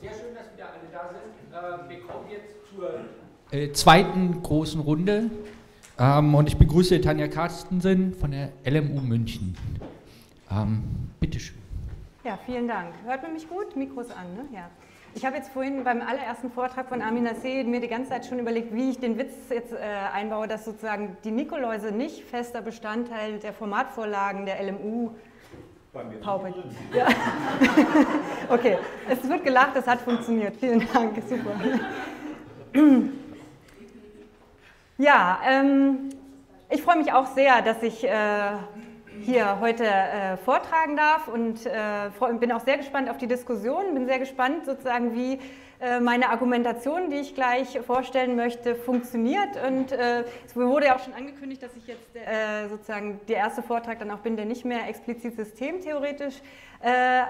Sehr schön, dass wieder alle da sind. Wir kommen jetzt zur zweiten großen Runde. Und ich begrüße Tanja Carstensen von der LMU München. Bitteschön. Ja, vielen Dank. Hört man mich gut? Mikros an, ne? Ja. Ich habe jetzt vorhin beim allerersten Vortrag von Amina Seh mir die ganze Zeit schon überlegt, wie ich den Witz jetzt einbaue, dass sozusagen die Nikoläuse nicht fester Bestandteil der Formatvorlagen der LMU PowerPoint. Ja. Okay, es wird gelacht, es hat funktioniert. Vielen Dank, super. Ja, ich freue mich auch sehr, dass ich hier heute vortragen darf und bin auch sehr gespannt auf die Diskussion, bin sehr gespannt sozusagen, wie meine Argumentation, die ich gleich vorstellen möchte, funktioniert. Und es wurde ja auch schon angekündigt, dass ich jetzt sozusagen der erste Vortrag dann auch bin, der nicht mehr explizit systemtheoretisch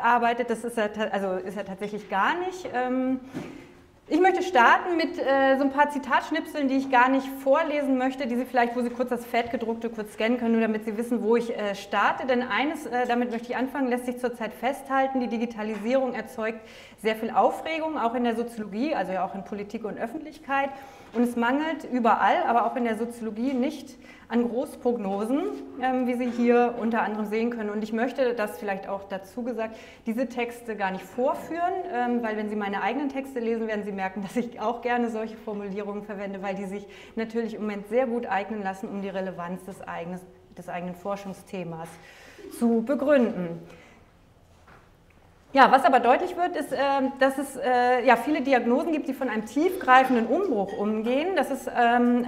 arbeitet. Das ist ja, also ist ja tatsächlich gar nicht. Ich möchte starten mit so ein paar Zitatschnipseln, die ich gar nicht vorlesen möchte, die Sie vielleicht, wo Sie kurz das Fettgedruckte kurz scannen können, nur damit Sie wissen, wo ich starte. Denn eines, damit möchte ich anfangen, lässt sich zurzeit festhalten, die Digitalisierung erzeugt sehr viel Aufregung, auch in der Soziologie, also ja auch in Politik und Öffentlichkeit. Und es mangelt überall, aber auch in der Soziologie nicht an Großprognosen, wie Sie hier unter anderem sehen können. Und ich möchte, das vielleicht auch dazu gesagt, diese Texte gar nicht vorführen, weil wenn Sie meine eigenen Texte lesen, werden Sie merken, dass ich auch gerne solche Formulierungen verwende, weil die sich natürlich im Moment sehr gut eignen lassen, um die Relevanz des eigenen Forschungsthemas zu begründen. Ja, was aber deutlich wird, ist, dass es ja viele Diagnosen gibt, die von einem tiefgreifenden Umbruch umgehen. Das ist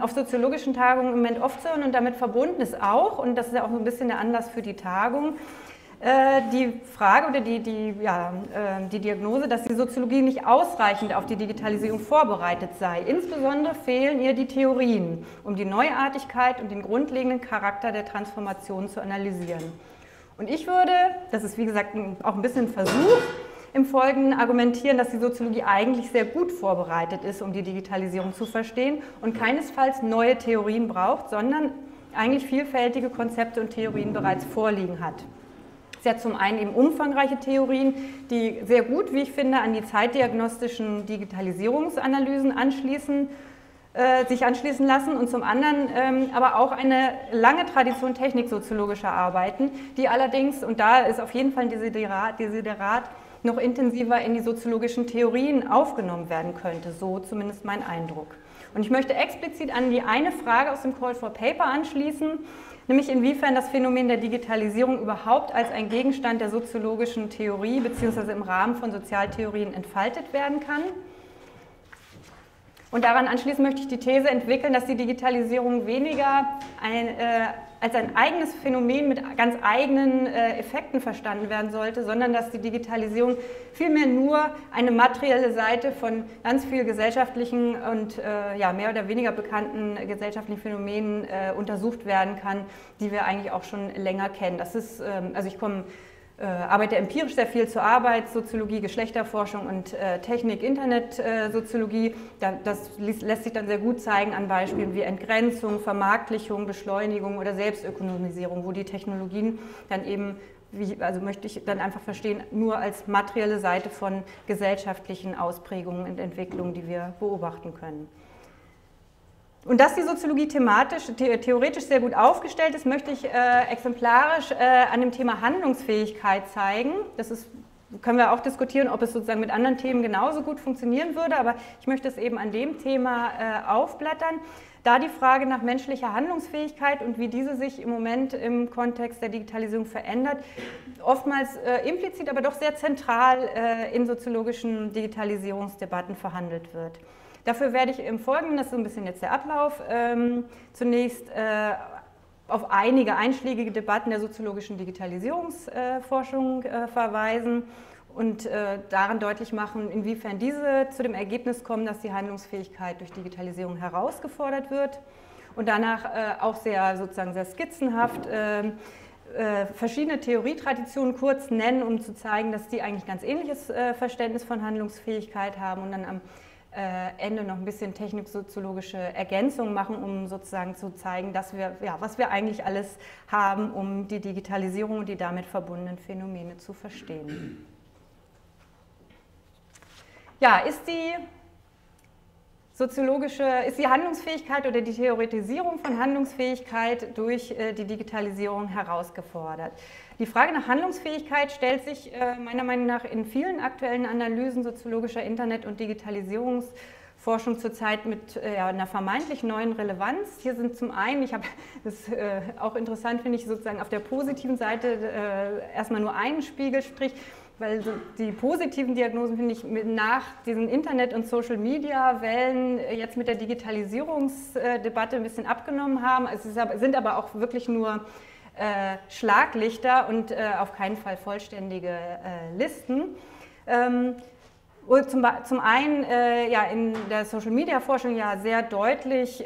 auf soziologischen Tagungen im Moment oft so und damit verbunden ist auch, und das ist ja auch so ein bisschen der Anlass für die Tagung, die Frage oder die Diagnose, dass die Soziologie nicht ausreichend auf die Digitalisierung vorbereitet sei. Insbesondere fehlen ihr die Theorien, um die Neuartigkeit und den grundlegenden Charakter der Transformation zu analysieren. Und ich würde, das ist wie gesagt auch ein bisschen ein Versuch, im Folgenden argumentieren, dass die Soziologie eigentlich sehr gut vorbereitet ist, um die Digitalisierung zu verstehen und keinesfalls neue Theorien braucht, sondern eigentlich vielfältige Konzepte und Theorien bereits vorliegen hat. Sie hat zum einen eben umfangreiche Theorien, die sehr gut, wie ich finde, an die zeitdiagnostischen Digitalisierungsanalysen sich anschließen lassen und zum anderen aber auch eine lange Tradition techniksoziologischer Arbeiten, die allerdings, und da ist auf jeden Fall ein Desiderat, noch intensiver in die soziologischen Theorien aufgenommen werden könnte, so zumindest mein Eindruck. Und ich möchte explizit an die eine Frage aus dem Call for Paper anschließen, nämlich inwiefern das Phänomen der Digitalisierung überhaupt als ein Gegenstand der soziologischen Theorie bzw. im Rahmen von Sozialtheorien entfaltet werden kann. Und daran anschließend möchte ich die These entwickeln, dass die Digitalisierung weniger als ein eigenes Phänomen mit ganz eigenen Effekten verstanden werden sollte, sondern dass die Digitalisierung vielmehr nur eine materielle Seite von ganz vielen gesellschaftlichen und ja, mehr oder weniger bekannten gesellschaftlichen Phänomenen untersucht werden kann, die wir eigentlich auch schon länger kennen. Das ist, also ich arbeite empirisch sehr viel zur Arbeitssoziologie, Geschlechterforschung und Technik, Internetsoziologie. Das lässt sich dann sehr gut zeigen an Beispielen wie Entgrenzung, Vermarktlichung, Beschleunigung oder Selbstökonomisierung, wo die Technologien dann eben, also möchte ich dann einfach verstehen, nur als materielle Seite von gesellschaftlichen Ausprägungen und Entwicklungen, die wir beobachten können. Und dass die Soziologie theoretisch sehr gut aufgestellt ist, möchte ich exemplarisch an dem Thema Handlungsfähigkeit zeigen. Das ist, können wir auch diskutieren, ob es sozusagen mit anderen Themen genauso gut funktionieren würde, aber ich möchte es eben an dem Thema aufblättern, da die Frage nach menschlicher Handlungsfähigkeit und wie diese sich im Moment im Kontext der Digitalisierung verändert, oftmals implizit, aber doch sehr zentral in soziologischen Digitalisierungsdebatten verhandelt wird. Dafür werde ich im Folgenden, das ist so ein bisschen jetzt der Ablauf, zunächst auf einige einschlägige Debatten der soziologischen Digitalisierungsforschung verweisen und daran deutlich machen, inwiefern diese zu dem Ergebnis kommen, dass die Handlungsfähigkeit durch Digitalisierung herausgefordert wird und danach auch sehr sozusagen sehr skizzenhaft verschiedene Theorietraditionen kurz nennen, um zu zeigen, dass die eigentlich ganz ähnliches Verständnis von Handlungsfähigkeit haben und dann am Ende noch ein bisschen techniksoziologische Ergänzung machen, um sozusagen zu zeigen, dass wir, ja, was wir eigentlich alles haben, um die Digitalisierung und die damit verbundenen Phänomene zu verstehen. Ja, ist die Handlungsfähigkeit oder die Theoretisierung von Handlungsfähigkeit durch die Digitalisierung herausgefordert? Die Frage nach Handlungsfähigkeit stellt sich meiner Meinung nach in vielen aktuellen Analysen soziologischer Internet- und Digitalisierungsforschung zurzeit mit einer vermeintlich neuen Relevanz. Hier sind zum einen, das ist auch interessant, finde ich, sozusagen auf der positiven Seite erstmal nur einen Spiegelstrich, weil die positiven Diagnosen, finde ich, nach diesen Internet- und Social-Media-Wellen jetzt mit der Digitalisierungsdebatte ein bisschen abgenommen haben. Es sind aber auch wirklich nur Schlaglichter und auf keinen Fall vollständige Listen. Zum einen in der Social-Media-Forschung ja sehr deutlich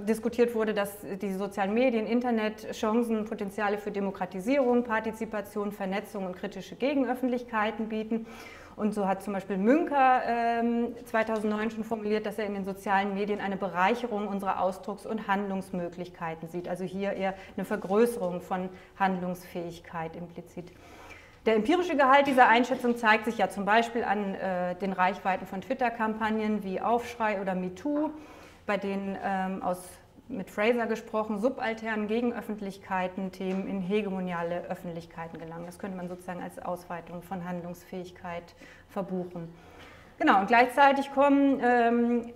diskutiert wurde, dass die sozialen Medien, Internet, Chancen, Potenziale für Demokratisierung, Partizipation, Vernetzung und kritische Gegenöffentlichkeiten bieten. Und so hat zum Beispiel Münker 2009 schon formuliert, dass er in den sozialen Medien eine Bereicherung unserer Ausdrucks- und Handlungsmöglichkeiten sieht. Also hier eher eine Vergrößerung von Handlungsfähigkeit implizit. Der empirische Gehalt dieser Einschätzung zeigt sich ja zum Beispiel an den Reichweiten von Twitter-Kampagnen wie Aufschrei oder MeToo, bei denen mit Fraser gesprochen subalternen Gegenöffentlichkeiten Themen in hegemoniale Öffentlichkeiten gelangen. Das könnte man sozusagen als Ausweitung von Handlungsfähigkeit verbuchen. Genau, und gleichzeitig kommen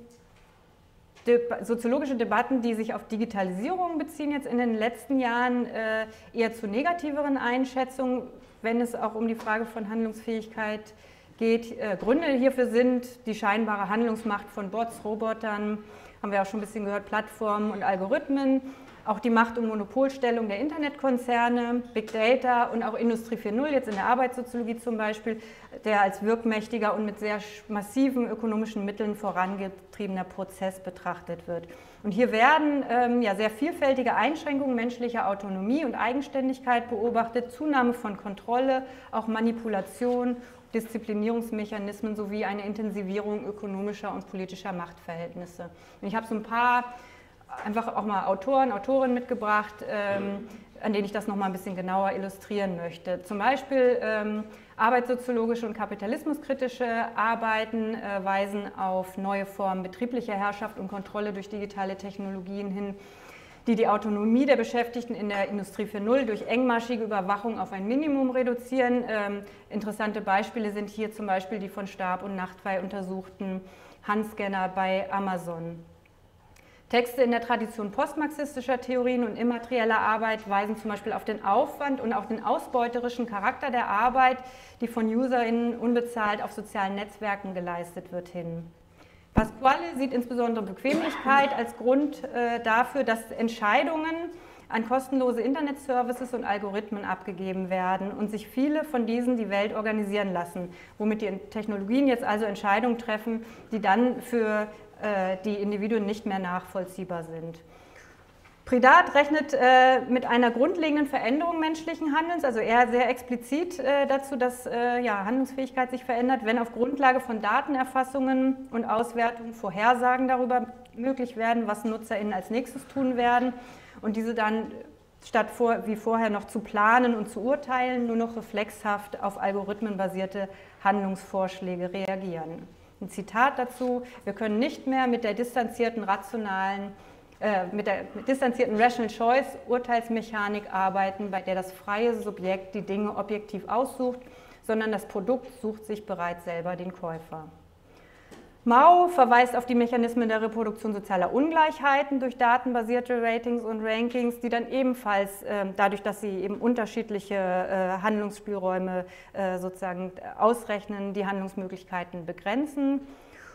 soziologische Debatten, die sich auf Digitalisierung beziehen, jetzt in den letzten Jahren eher zu negativeren Einschätzungen, wenn es auch um die Frage von Handlungsfähigkeit geht. Gründe hierfür sind die scheinbare Handlungsmacht von Bots, Robotern, haben wir auch schon ein bisschen gehört, Plattformen und Algorithmen, auch die Macht- und Monopolstellung der Internetkonzerne, Big Data und auch Industrie 4.0, jetzt in der Arbeitssoziologie zum Beispiel, der als wirkmächtiger und mit sehr massiven ökonomischen Mitteln vorangetriebener Prozess betrachtet wird. Und hier werden sehr vielfältige Einschränkungen menschlicher Autonomie und Eigenständigkeit beobachtet, Zunahme von Kontrolle, auch Manipulation, Disziplinierungsmechanismen sowie eine Intensivierung ökonomischer und politischer Machtverhältnisse. Und ich habe so ein paar einfach auch mal Autoren, Autorinnen mitgebracht, an denen ich das noch mal ein bisschen genauer illustrieren möchte. Zum Beispiel arbeitssoziologische und kapitalismuskritische Arbeiten weisen auf neue Formen betrieblicher Herrschaft und Kontrolle durch digitale Technologien hin, die die Autonomie der Beschäftigten in der Industrie 4.0 durch engmaschige Überwachung auf ein Minimum reduzieren. Interessante Beispiele sind hier zum Beispiel die von Stab und Nachtwey untersuchten Handscanner bei Amazon. Texte in der Tradition postmarxistischer Theorien und immaterieller Arbeit weisen zum Beispiel auf den Aufwand und auch den ausbeuterischen Charakter der Arbeit, die von UserInnen unbezahlt auf sozialen Netzwerken geleistet wird, hin. Pasquale sieht insbesondere Bequemlichkeit als Grund dafür, dass Entscheidungen an kostenlose Internetservices und Algorithmen abgegeben werden und sich viele von diesen die Welt organisieren lassen, womit die Technologien jetzt also Entscheidungen treffen, die dann für die Individuen nicht mehr nachvollziehbar sind. Pridat rechnet mit einer grundlegenden Veränderung menschlichen Handelns, also eher sehr explizit dazu, dass Handlungsfähigkeit sich verändert, wenn auf Grundlage von Datenerfassungen und Auswertungen Vorhersagen darüber möglich werden, was NutzerInnen als nächstes tun werden und diese dann statt wie vorher noch zu planen und zu urteilen, nur noch reflexhaft auf algorithmenbasierte Handlungsvorschläge reagieren. Ein Zitat dazu: Wir können nicht mehr mit der distanzierten Rational Choice Urteilsmechanik arbeiten, bei der das freie Subjekt die Dinge objektiv aussucht, sondern das Produkt sucht sich bereits selber den Käufer. Mao verweist auf die Mechanismen der Reproduktion sozialer Ungleichheiten durch datenbasierte Ratings und Rankings, die dann ebenfalls dadurch, dass sie eben unterschiedliche Handlungsspielräume sozusagen ausrechnen, die Handlungsmöglichkeiten begrenzen.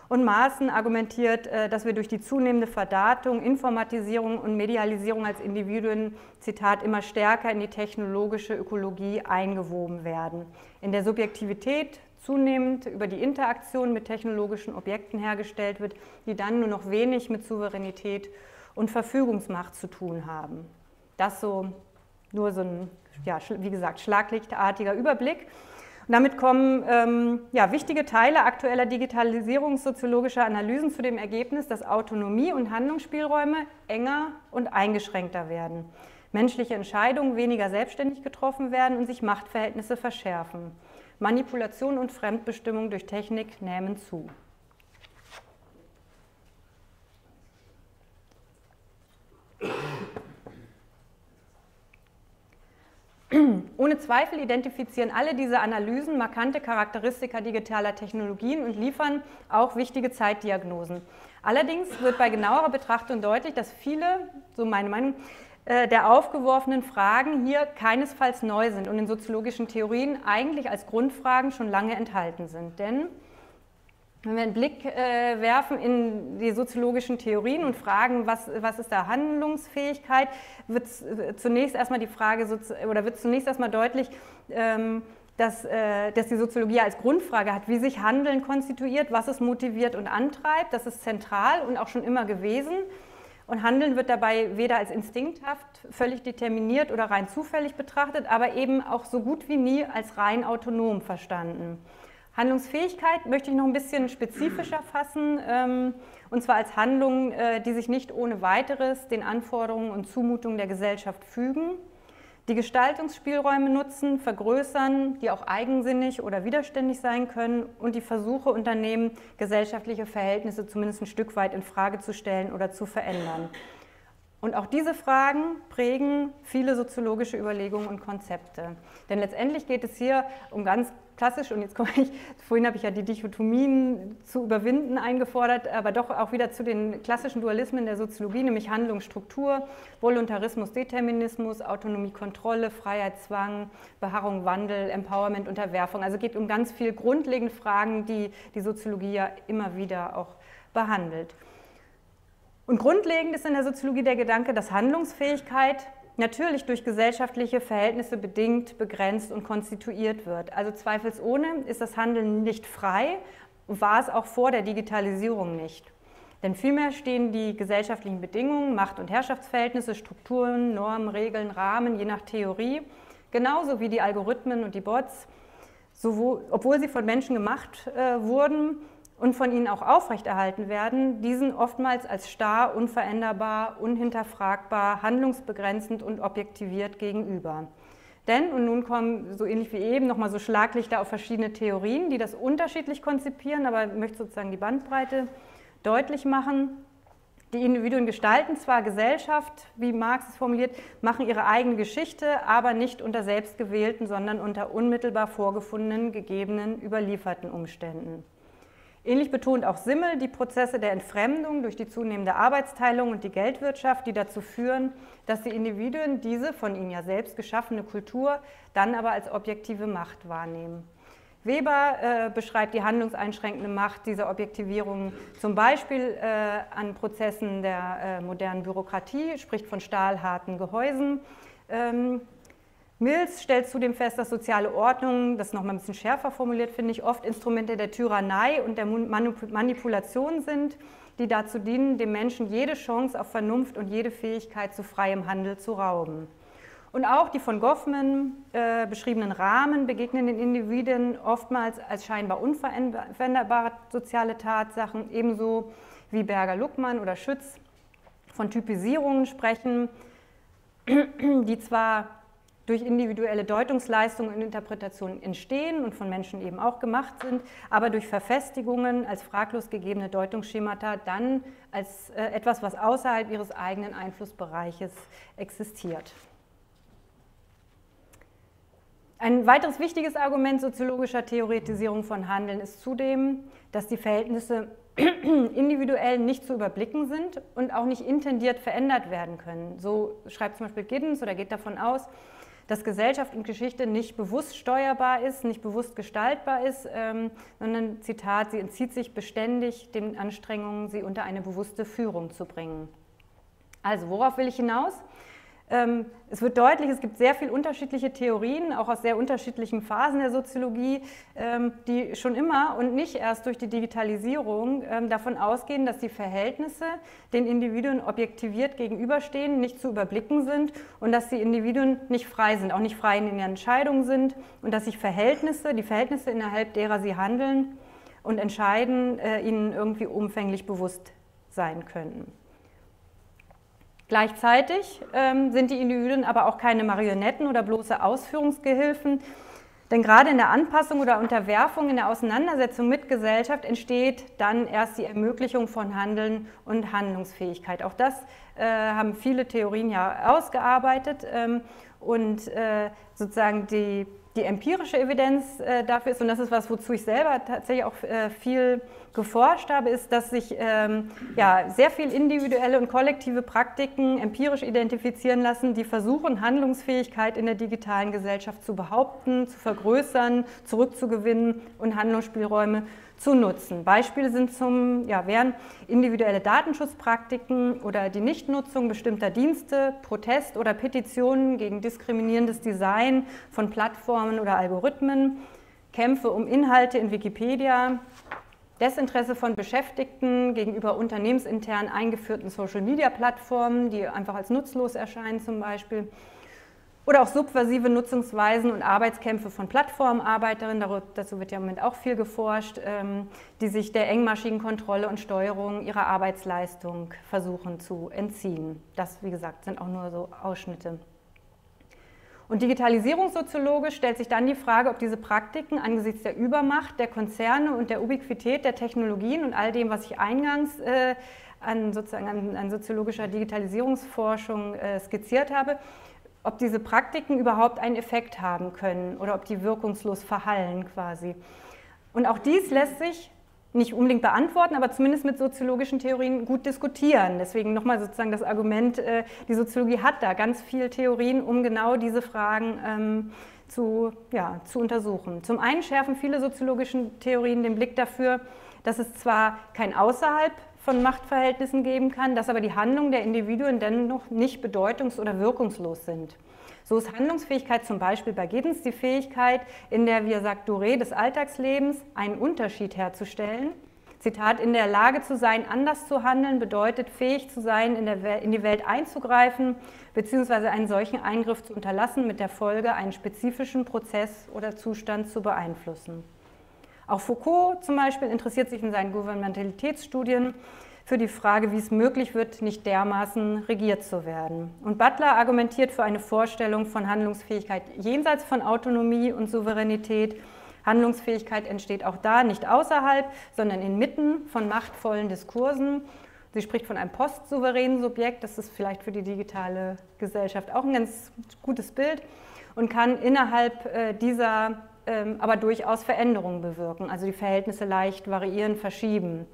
Und Maaßen argumentiert, dass wir durch die zunehmende Verdatung, Informatisierung und Medialisierung als Individuen, Zitat, immer stärker in die technologische Ökologie eingewoben werden. In der Subjektivität zunehmend über die Interaktion mit technologischen Objekten hergestellt wird, die dann nur noch wenig mit Souveränität und Verfügungsmacht zu tun haben. Das so nur so ein, ja, wie gesagt, schlaglichtartiger Überblick. Und damit kommen wichtige Teile aktueller digitalisierungssoziologischer Analysen zu dem Ergebnis, dass Autonomie und Handlungsspielräume enger und eingeschränkter werden, menschliche Entscheidungen weniger selbstständig getroffen werden und sich Machtverhältnisse verschärfen. Manipulation und Fremdbestimmung durch Technik nehmen zu. Ohne Zweifel identifizieren alle diese Analysen markante Charakteristika digitaler Technologien und liefern auch wichtige Zeitdiagnosen. Allerdings wird bei genauerer Betrachtung deutlich, dass viele, so meine Meinung, der aufgeworfenen Fragen hier keinesfalls neu sind und in soziologischen Theorien eigentlich als Grundfragen schon lange enthalten sind. Denn wenn wir einen Blick werfen in die soziologischen Theorien und fragen, was ist da Handlungsfähigkeit, wird zunächst erstmal die Frage deutlich, dass die Soziologie als Grundfrage hat, wie sich Handeln konstituiert, was es motiviert und antreibt. Das ist zentral und auch schon immer gewesen. Und Handeln wird dabei weder als instinkthaft, völlig determiniert oder rein zufällig betrachtet, aber eben auch so gut wie nie als rein autonom verstanden. Handlungsfähigkeit möchte ich noch ein bisschen spezifischer fassen, und zwar als Handlungen, die sich nicht ohne weiteres den Anforderungen und Zumutungen der Gesellschaft fügen, die Gestaltungsspielräume nutzen, vergrößern, die auch eigensinnig oder widerständig sein können und die Versuche unternehmen, gesellschaftliche Verhältnisse zumindest ein Stück weit in Frage zu stellen oder zu verändern. Und auch diese Fragen prägen viele soziologische Überlegungen und Konzepte. Denn letztendlich geht es hier um ganz klassisch, und jetzt komme ich, vorhin habe ich ja die Dichotomien zu überwinden eingefordert, aber doch auch wieder zu den klassischen Dualismen der Soziologie, nämlich Handlung, Struktur, Voluntarismus, Determinismus, Autonomie, Kontrolle, Freiheit, Zwang, Beharrung, Wandel, Empowerment, Unterwerfung. Also geht um ganz viele grundlegende Fragen, die die Soziologie ja immer wieder auch behandelt. Und grundlegend ist in der Soziologie der Gedanke, dass Handlungsfähigkeit natürlich durch gesellschaftliche Verhältnisse bedingt, begrenzt und konstituiert wird. Also zweifelsohne ist das Handeln nicht frei und war es auch vor der Digitalisierung nicht. Denn vielmehr stehen die gesellschaftlichen Bedingungen, Macht- und Herrschaftsverhältnisse, Strukturen, Normen, Regeln, Rahmen, je nach Theorie, genauso wie die Algorithmen und die Bots, obwohl sie von Menschen gemacht wurden, und von ihnen auch aufrechterhalten werden, diesen oftmals als starr, unveränderbar, unhinterfragbar, handlungsbegrenzend und objektiviert gegenüber. Denn, und nun kommen so ähnlich wie eben nochmal so Schlaglichter auf verschiedene Theorien, die das unterschiedlich konzipieren, aber ich möchte sozusagen die Bandbreite deutlich machen. Die Individuen gestalten zwar Gesellschaft, wie Marx es formuliert, machen ihre eigene Geschichte, aber nicht unter selbstgewählten, sondern unter unmittelbar vorgefundenen, gegebenen, überlieferten Umständen. Ähnlich betont auch Simmel die Prozesse der Entfremdung durch die zunehmende Arbeitsteilung und die Geldwirtschaft, die dazu führen, dass die Individuen diese von ihnen ja selbst geschaffene Kultur dann aber als objektive Macht wahrnehmen. Weber beschreibt die handlungseinschränkende Macht dieser Objektivierung zum Beispiel an Prozessen der modernen Bürokratie, spricht von stahlharten Gehäusen. Mills stellt zudem fest, dass soziale Ordnungen, das nochmal ein bisschen schärfer formuliert, finde ich, oft Instrumente der Tyrannei und der Manipulation sind, die dazu dienen, dem Menschen jede Chance auf Vernunft und jede Fähigkeit zu freiem Handel zu rauben. Und auch die von Goffman beschriebenen Rahmen begegnen den Individuen oftmals als scheinbar unveränderbare soziale Tatsachen, ebenso wie Berger-Luckmann oder Schütz von Typisierungen sprechen, die zwar durch individuelle Deutungsleistungen und Interpretationen entstehen und von Menschen eben auch gemacht sind, aber durch Verfestigungen als fraglos gegebene Deutungsschemata dann als etwas, was außerhalb ihres eigenen Einflussbereiches existiert. Ein weiteres wichtiges Argument soziologischer Theoretisierung von Handeln ist zudem, dass die Verhältnisse individuell nicht zu überblicken sind und auch nicht intendiert verändert werden können. So schreibt zum Beispiel Giddens oder geht davon aus, dass Gesellschaft und Geschichte nicht bewusst steuerbar ist, nicht bewusst gestaltbar ist, sondern, Zitat, sie entzieht sich beständig den Anstrengungen, sie unter eine bewusste Führung zu bringen. Also, worauf will ich hinaus? Es wird deutlich, es gibt sehr viele unterschiedliche Theorien, auch aus sehr unterschiedlichen Phasen der Soziologie, die schon immer und nicht erst durch die Digitalisierung davon ausgehen, dass die Verhältnisse den Individuen objektiviert gegenüberstehen, nicht zu überblicken sind und dass die Individuen nicht frei sind, auch nicht frei in ihren Entscheidungen sind und dass sich die Verhältnisse innerhalb derer sie handeln und entscheiden, ihnen irgendwie umfänglich bewusst sein können. Gleichzeitig sind die Individuen aber auch keine Marionetten oder bloße Ausführungsgehilfen Denn gerade in der Anpassung oder Unterwerfung, in der Auseinandersetzung mit Gesellschaft entsteht dann erst die Ermöglichung von Handeln und Handlungsfähigkeit. Auch das haben viele Theorien ja ausgearbeitet und sozusagen die empirische Evidenz dafür ist, und das ist was, wozu ich selber tatsächlich auch viel geforscht habe, ist, dass sich ja, sehr viel individuelle und kollektive Praktiken empirisch identifizieren lassen, die versuchen, Handlungsfähigkeit in der digitalen Gesellschaft zu behaupten, zu vergrößern, zurückzugewinnen und Handlungsspielräume zu nutzen. Beispiele sind wären individuelle Datenschutzpraktiken oder die Nichtnutzung bestimmter Dienste, Protest oder Petitionen gegen diskriminierendes Design von Plattformen oder Algorithmen, Kämpfe um Inhalte in Wikipedia, Desinteresse von Beschäftigten gegenüber unternehmensintern eingeführten Social-Media-Plattformen, die einfach als nutzlos erscheinen zum Beispiel, oder auch subversive Nutzungsweisen und Arbeitskämpfe von Plattformarbeiterinnen, dazu wird ja im Moment auch viel geforscht, die sich der engmaschigen Kontrolle und Steuerung ihrer Arbeitsleistung versuchen zu entziehen. Das, wie gesagt, sind auch nur so Ausschnitte. Und digitalisierungssoziologisch stellt sich dann die Frage, ob diese Praktiken angesichts der Übermacht der Konzerne und der Ubiquität der Technologien und all dem, was ich eingangs an soziologischer Digitalisierungsforschung skizziert habe, ob diese Praktiken überhaupt einen Effekt haben können oder ob die wirkungslos verhallen quasi. Und auch dies lässt sich nicht unbedingt beantworten, aber zumindest mit soziologischen Theorien gut diskutieren. Deswegen nochmal sozusagen das Argument, die Soziologie hat da ganz viel Theorien, um genau diese Fragen zu untersuchen. Zum einen schärfen viele soziologische Theorien den Blick dafür, dass es zwar kein Außerhalb von Machtverhältnissen geben kann, dass aber die Handlungen der Individuen dennoch nicht bedeutungs- oder wirkungslos sind. So ist Handlungsfähigkeit zum Beispiel bei Giddens die Fähigkeit, in der, wie er sagt, Durée des Alltagslebens einen Unterschied herzustellen. Zitat, in der Lage zu sein, anders zu handeln, bedeutet fähig zu sein, in die Welt einzugreifen bzw. einen solchen Eingriff zu unterlassen, mit der Folge, einen spezifischen Prozess oder Zustand zu beeinflussen. Auch Foucault zum Beispiel interessiert sich in seinen Gouvernementalitätsstudien für die Frage, wie es möglich wird, nicht dermaßen regiert zu werden. Und Butler argumentiert für eine Vorstellung von Handlungsfähigkeit jenseits von Autonomie und Souveränität. Handlungsfähigkeit entsteht auch da, nicht außerhalb, sondern inmitten von machtvollen Diskursen. Sie spricht von einem postsouveränen Subjekt, das ist vielleicht für die digitale Gesellschaft auch ein ganz gutes Bild, und kann innerhalb dieser aber durchaus Veränderungen bewirken, also die Verhältnisse leicht variieren, verschieben.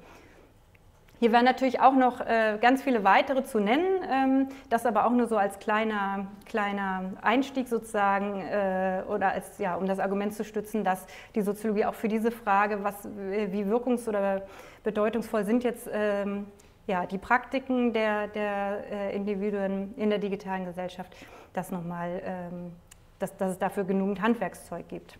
Hier wären natürlich auch noch ganz viele weitere zu nennen, das aber auch nur so als kleiner Einstieg sozusagen oder als, ja, um das Argument zu stützen, dass die Soziologie auch für diese Frage, wie wirkungs- oder bedeutungsvoll sind jetzt die Praktiken der Individuen in der digitalen Gesellschaft, dass es dafür genügend Handwerkszeug gibt.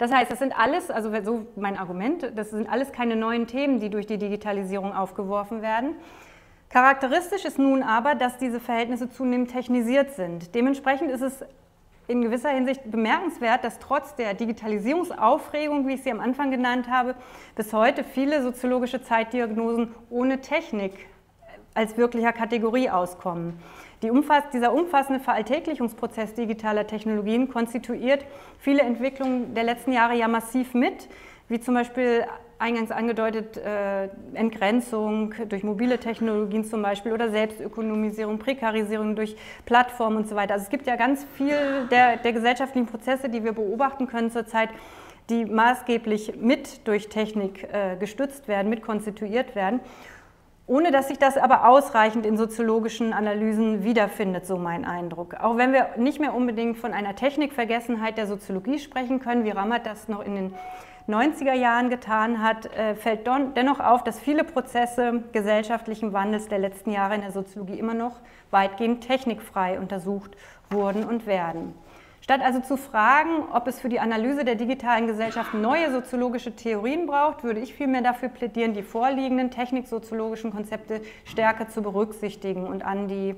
Das heißt, das sind alles, also so mein Argument, das sind alles keine neuen Themen, die durch die Digitalisierung aufgeworfen werden. Charakteristisch ist nun aber, dass diese Verhältnisse zunehmend technisiert sind. Dementsprechend ist es in gewisser Hinsicht bemerkenswert, dass trotz der Digitalisierungsaufregung, wie ich sie am Anfang genannt habe, bis heute viele soziologische Zeitdiagnosen ohne Technik als wirklicher Kategorie auskommen. Dieser umfassende Veralltäglichungsprozess digitaler Technologien konstituiert viele Entwicklungen der letzten Jahre ja massiv mit, wie zum Beispiel eingangs angedeutet Entgrenzung durch mobile Technologien zum Beispiel oder Selbstökonomisierung, Prekarisierung durch Plattformen und so weiter. Also es gibt ja ganz viel der gesellschaftlichen Prozesse, die wir beobachten können zurzeit, die maßgeblich mit durch Technik gestützt werden, mit konstituiert werden. Ohne dass sich das aber ausreichend in soziologischen Analysen wiederfindet, so mein Eindruck. Auch wenn wir nicht mehr unbedingt von einer Technikvergessenheit der Soziologie sprechen können, wie Rammert das noch in den 90er Jahren getan hat, fällt dennoch auf, dass viele Prozesse gesellschaftlichen Wandels der letzten Jahre in der Soziologie immer noch weitgehend technikfrei untersucht wurden und werden. Statt also zu fragen, ob es für die Analyse der digitalen Gesellschaft neue soziologische Theorien braucht, würde ich vielmehr dafür plädieren, die vorliegenden techniksoziologischen Konzepte stärker zu berücksichtigen und an die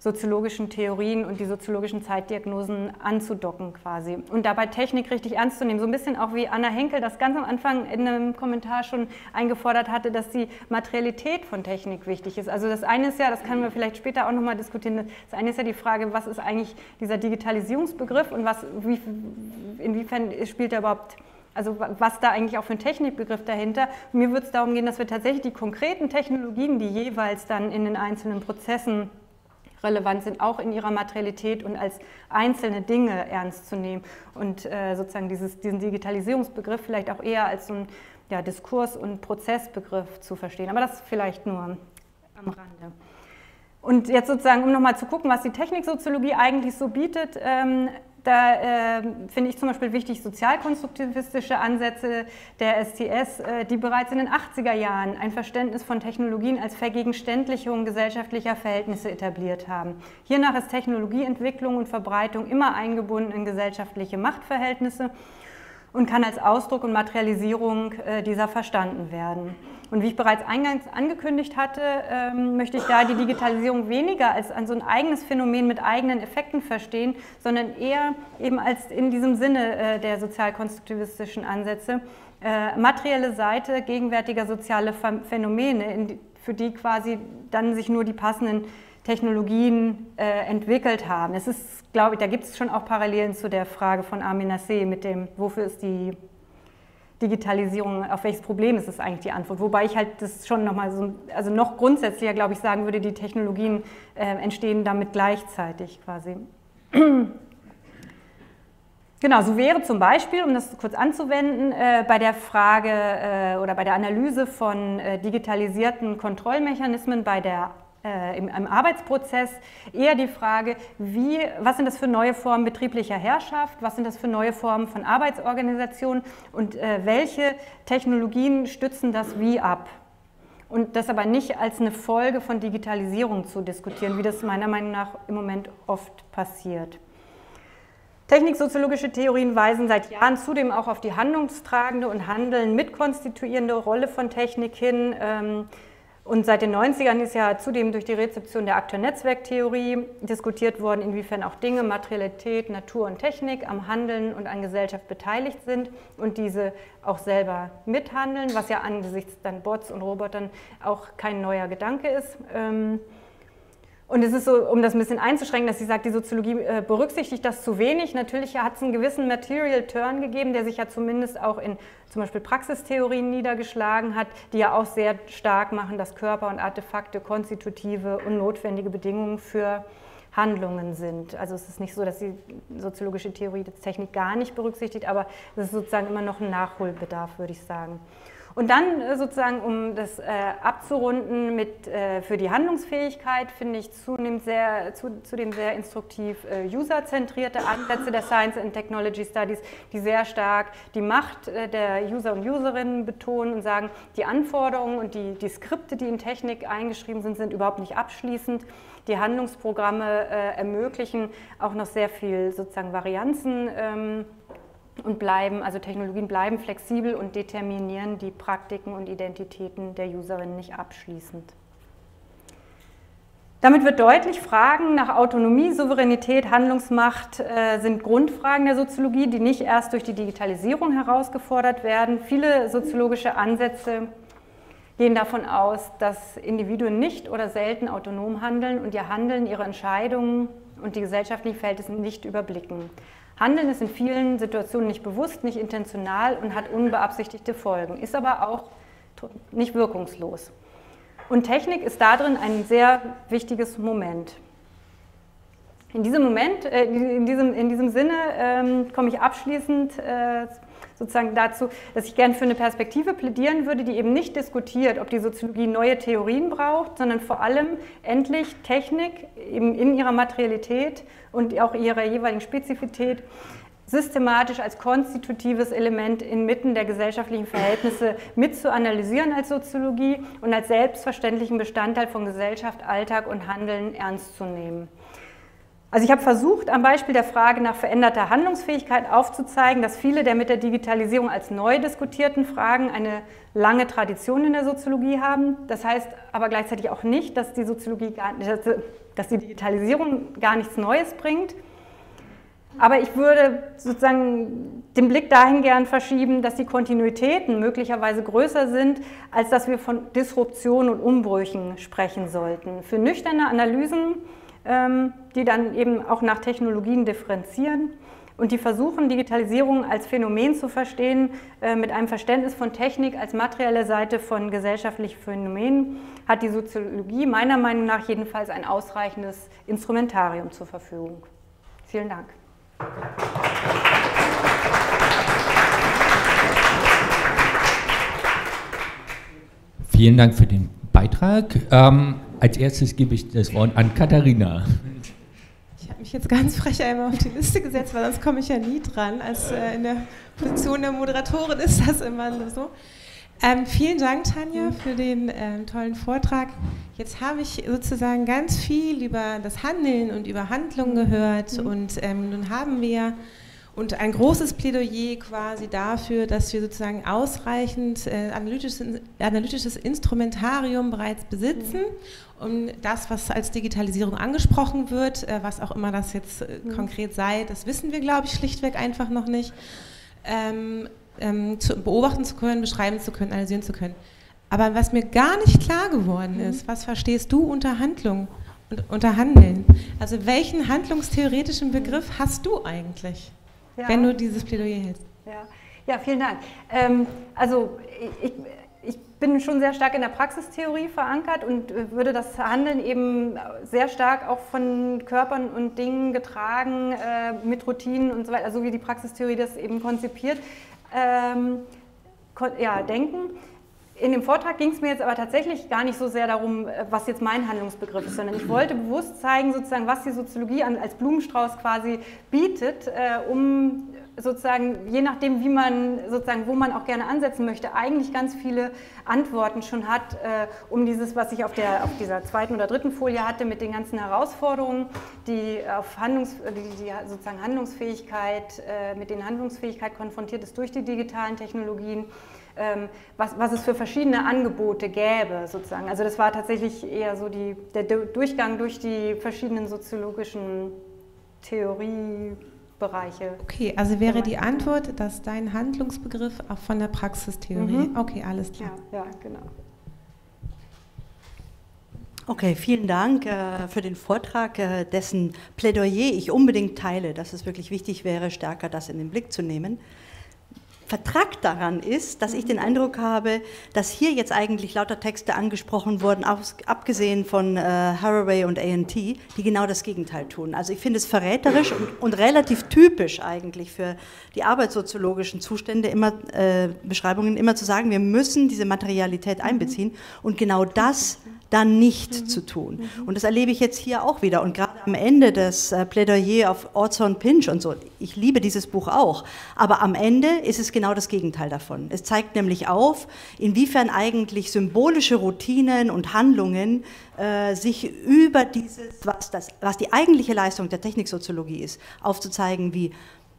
soziologischen Theorien und die soziologischen Zeitdiagnosen anzudocken quasi und dabei Technik richtig ernst zu nehmen. So ein bisschen auch wie Anna Henkel das ganz am Anfang in einem Kommentar schon eingefordert hatte, dass die Materialität von Technik wichtig ist. Also das eine ist ja, das können wir vielleicht später auch nochmal diskutieren, das eine ist ja die Frage, was ist eigentlich dieser Digitalisierungsbegriff und was, inwiefern spielt er überhaupt... Also was da eigentlich auch für ein Technikbegriff dahinter. Mir wird es darum gehen, dass wir tatsächlich die konkreten Technologien, die jeweils dann in den einzelnen Prozessen relevant sind, auch in ihrer Materialität und als einzelne Dinge ernst zu nehmen und sozusagen diesen Digitalisierungsbegriff vielleicht auch eher als so ein ja, Diskurs- und Prozessbegriff zu verstehen. Aber das vielleicht nur am Rande. Und jetzt sozusagen, um nochmal zu gucken, was die Techniksoziologie eigentlich so bietet, da finde ich zum Beispiel wichtig sozialkonstruktivistische Ansätze der STS, die bereits in den 80er Jahren ein Verständnis von Technologien als Vergegenständlichung gesellschaftlicher Verhältnisse etabliert haben. Hiernach ist Technologieentwicklung und Verbreitung immer eingebunden in gesellschaftliche Machtverhältnisse und kann als Ausdruck und Materialisierung dieser verstanden werden. Und wie ich bereits eingangs angekündigt hatte, möchte ich da die Digitalisierung weniger als an so ein eigenes Phänomen mit eigenen Effekten verstehen, sondern eher eben als in diesem Sinne der sozialkonstruktivistischen Ansätze materielle Seite gegenwärtiger sozialer Phänomene, für die quasi dann sich nur die passenden Technologien entwickelt haben. Es ist, glaube ich, da gibt es schon auch Parallelen zu der Frage von Amina Seh mit dem, wofür ist die Digitalisierung, auf welches Problem ist es eigentlich die Antwort? Wobei ich halt das schon nochmal so, also noch grundsätzlicher, glaube ich, sagen würde, die Technologien entstehen damit gleichzeitig quasi. Genau, so wäre zum Beispiel, um das kurz anzuwenden, bei der Frage oder bei der Analyse von digitalisierten Kontrollmechanismen bei der im Arbeitsprozess eher die Frage, was sind das für neue Formen betrieblicher Herrschaft, was sind das für neue Formen von Arbeitsorganisationen und welche Technologien stützen das wie ab? Und das aber nicht als eine Folge von Digitalisierung zu diskutieren, wie das meiner Meinung nach im Moment oft passiert. Techniksoziologische Theorien weisen seit Jahren zudem auch auf die handlungstragende und handeln mitkonstituierende Rolle von Technik hin, und seit den 90ern ist ja zudem durch die Rezeption der Akteur-Netzwerk-Theorie diskutiert worden, inwiefern auch Dinge, Materialität, Natur und Technik am Handeln und an Gesellschaft beteiligt sind und diese auch selber mithandeln, was ja angesichts dann Bots und Robotern auch kein neuer Gedanke ist. Und es ist so, um das ein bisschen einzuschränken, dass sie sagt, die Soziologie berücksichtigt das zu wenig. Natürlich hat es einen gewissen Material Turn gegeben, der sich ja zumindest auch in zum Beispiel Praxistheorien niedergeschlagen hat, die ja auch sehr stark machen, dass Körper und Artefakte konstitutive und notwendige Bedingungen für Handlungen sind. Also es ist nicht so, dass die soziologische Theorie die Technik gar nicht berücksichtigt, aber es ist sozusagen immer noch ein Nachholbedarf, würde ich sagen. Und dann sozusagen, um das abzurunden, für die Handlungsfähigkeit finde ich zudem sehr instruktiv userzentrierte Ansätze der Science and Technology Studies, die sehr stark die Macht der User und Userinnen betonen und sagen, die Anforderungen und die Skripte, die in Technik eingeschrieben sind, sind überhaupt nicht abschließend. Die Handlungsprogramme ermöglichen auch noch sehr viel sozusagen Varianzen, und Technologien bleiben flexibel und determinieren die Praktiken und Identitäten der Userinnen nicht abschließend. Damit wird deutlich, Fragen nach Autonomie, Souveränität, Handlungsmacht sind Grundfragen der Soziologie, die nicht erst durch die Digitalisierung herausgefordert werden. Viele soziologische Ansätze gehen davon aus, dass Individuen nicht oder selten autonom handeln und ihr Handeln, ihre Entscheidungen und die gesellschaftlichen Verhältnisse nicht überblicken. Handeln ist in vielen Situationen nicht bewusst, nicht intentional und hat unbeabsichtigte Folgen, ist aber auch nicht wirkungslos. Und Technik ist darin ein sehr wichtiges Moment. In diesem Sinne komme ich abschließend sozusagen dazu, dass ich gerne für eine Perspektive plädieren würde, die eben nicht diskutiert, ob die Soziologie neue Theorien braucht, sondern vor allem endlich Technik eben in ihrer Materialität und auch ihrer jeweiligen Spezifität systematisch als konstitutives Element inmitten der gesellschaftlichen Verhältnisse mit zu analysieren als Soziologie und als selbstverständlichen Bestandteil von Gesellschaft, Alltag und Handeln ernst zu nehmen. Also ich habe versucht, am Beispiel der Frage nach veränderter Handlungsfähigkeit aufzuzeigen, dass viele der mit der Digitalisierung als neu diskutierten Fragen eine lange Tradition in der Soziologie haben. Das heißt aber gleichzeitig auch nicht, dass die Soziologie gar nicht, dass die Digitalisierung gar nichts Neues bringt. Aber ich würde sozusagen den Blick dahin gern verschieben, dass die Kontinuitäten möglicherweise größer sind, als dass wir von Disruption und Umbrüchen sprechen sollten. Für nüchterne Analysen, die dann eben auch nach Technologien differenzieren und die versuchen, Digitalisierung als Phänomen zu verstehen, mit einem Verständnis von Technik als materielle Seite von gesellschaftlichen Phänomenen, hat die Soziologie meiner Meinung nach jedenfalls ein ausreichendes Instrumentarium zur Verfügung. Vielen Dank. Vielen Dank für den Beitrag. Als erstes gebe ich das Wort an Katharina. Ich habe mich jetzt ganz frech einmal auf die Liste gesetzt, weil sonst komme ich ja nie dran. Als in der Position der Moderatorin ist das immer so. Vielen Dank, Tanja, für den tollen Vortrag. Jetzt habe ich sozusagen ganz viel über das Handeln und über Handlungen gehört und nun haben wir ein großes Plädoyer quasi dafür, dass wir sozusagen ausreichend analytisches Instrumentarium bereits besitzen, um das, was als Digitalisierung angesprochen wird, was auch immer das jetzt konkret sei, das wissen wir, glaube ich, schlichtweg einfach noch nicht, beobachten zu können, beschreiben zu können, analysieren zu können. Aber was mir gar nicht klar geworden ist, was verstehst du unter Handlung und unter Handeln? Also welchen handlungstheoretischen Begriff hast du eigentlich, wenn du dieses Plädoyer hältst? Ja, vielen Dank. Also ich bin schon sehr stark in der Praxistheorie verankert und würde das Handeln eben sehr stark auch von Körpern und Dingen getragen, mit Routinen und so weiter, also wie die Praxistheorie das eben konzipiert, denken. In dem Vortrag ging es mir jetzt aber tatsächlich gar nicht so sehr darum, was jetzt mein Handlungsbegriff ist, sondern ich wollte bewusst zeigen, sozusagen, was die Soziologie als Blumenstrauß quasi bietet, um sozusagen, je nachdem, wie man sozusagen, wo man auch gerne ansetzen möchte, eigentlich ganz viele Antworten schon hat, um dieses, was ich auf dieser zweiten oder dritten Folie hatte, mit den ganzen Herausforderungen, die Handlungsfähigkeit, mit denen Handlungsfähigkeit konfrontiert ist durch die digitalen Technologien. Was es für verschiedene Angebote gäbe, sozusagen. Also das war tatsächlich eher so der Durchgang durch die verschiedenen soziologischen Theoriebereiche. Okay, also wäre die Antwort, dass dein Handlungsbegriff auch von der Praxistheorie, okay, alles klar. Ja, genau. Okay, vielen Dank für den Vortrag, dessen Plädoyer ich unbedingt teile, dass es wirklich wichtig wäre, stärker das in den Blick zu nehmen. Vertrag daran ist, dass ich den Eindruck habe, dass hier jetzt eigentlich lauter Texte angesprochen wurden, abgesehen von Haraway und A&T, die genau das Gegenteil tun. Also ich finde es verräterisch und relativ typisch eigentlich für die arbeitssoziologischen Zustände, Beschreibungen immer zu sagen, wir müssen diese Materialität einbeziehen und genau das dann nicht zu tun. Und das erlebe ich jetzt hier auch wieder. Und gerade am Ende des Plädoyer auf Ortson Pinch und so, ich liebe dieses Buch auch, aber am Ende ist es genau das Gegenteil davon. Es zeigt nämlich auf, inwiefern eigentlich symbolische Routinen und Handlungen sich über dieses, was die eigentliche Leistung der Techniksoziologie ist, aufzuzeigen, wie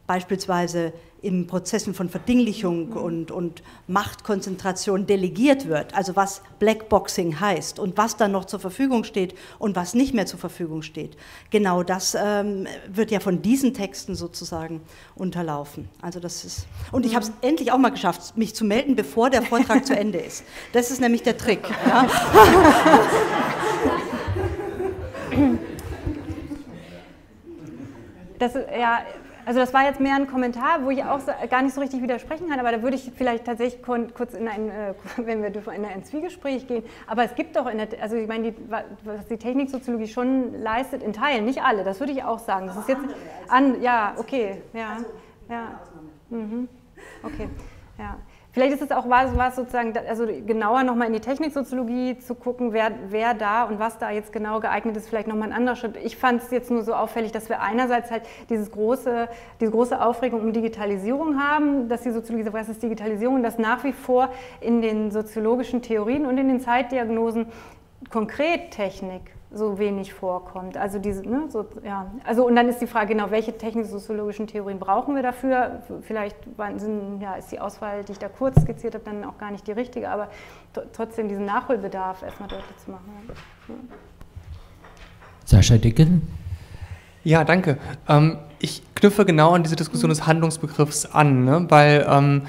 beispielsweise in Prozessen von Verdinglichung und Machtkonzentration delegiert wird, also was Blackboxing heißt und was dann noch zur Verfügung steht und was nicht mehr zur Verfügung steht. Genau das wird ja von diesen Texten sozusagen unterlaufen. Also das ist, und ich habe es endlich auch mal geschafft, mich zu melden, bevor der Vortrag zu Ende ist. Das ist nämlich der Trick. Ja. Das ist, ja. Also das war jetzt mehr ein Kommentar, wo ich auch gar nicht so richtig widersprechen kann, aber da würde ich vielleicht tatsächlich kurz in wenn wir dürfen, in ein Zwiegespräch gehen. Aber es gibt doch, also ich meine, was die Techniksoziologie schon leistet, in Teilen, nicht alle, das würde ich auch sagen. Das ist jetzt ja, okay, ja, ja, okay, ja. Vielleicht ist es auch was sozusagen, also genauer nochmal in die Techniksoziologie zu gucken, wer da und was da jetzt genau geeignet ist, vielleicht nochmal ein anderer Schritt. Ich fand es jetzt nur so auffällig, dass wir einerseits halt diese große Aufregung um Digitalisierung haben, dass die Soziologie sagt, was ist Digitalisierung, und dass nach wie vor in den soziologischen Theorien und in den Zeitdiagnosen konkret Technik so wenig vorkommt. Also und dann ist die Frage, genau, welche technisch-soziologischen Theorien brauchen wir dafür? Vielleicht ist die Auswahl, die ich da kurz skizziert habe, dann auch gar nicht die richtige, aber trotzdem diesen Nachholbedarf erstmal deutlich zu machen. Ja. Sascha Dicken? Ja, danke. Ich knüpfe genau an diese Diskussion des Handlungsbegriffs an, ne? Weil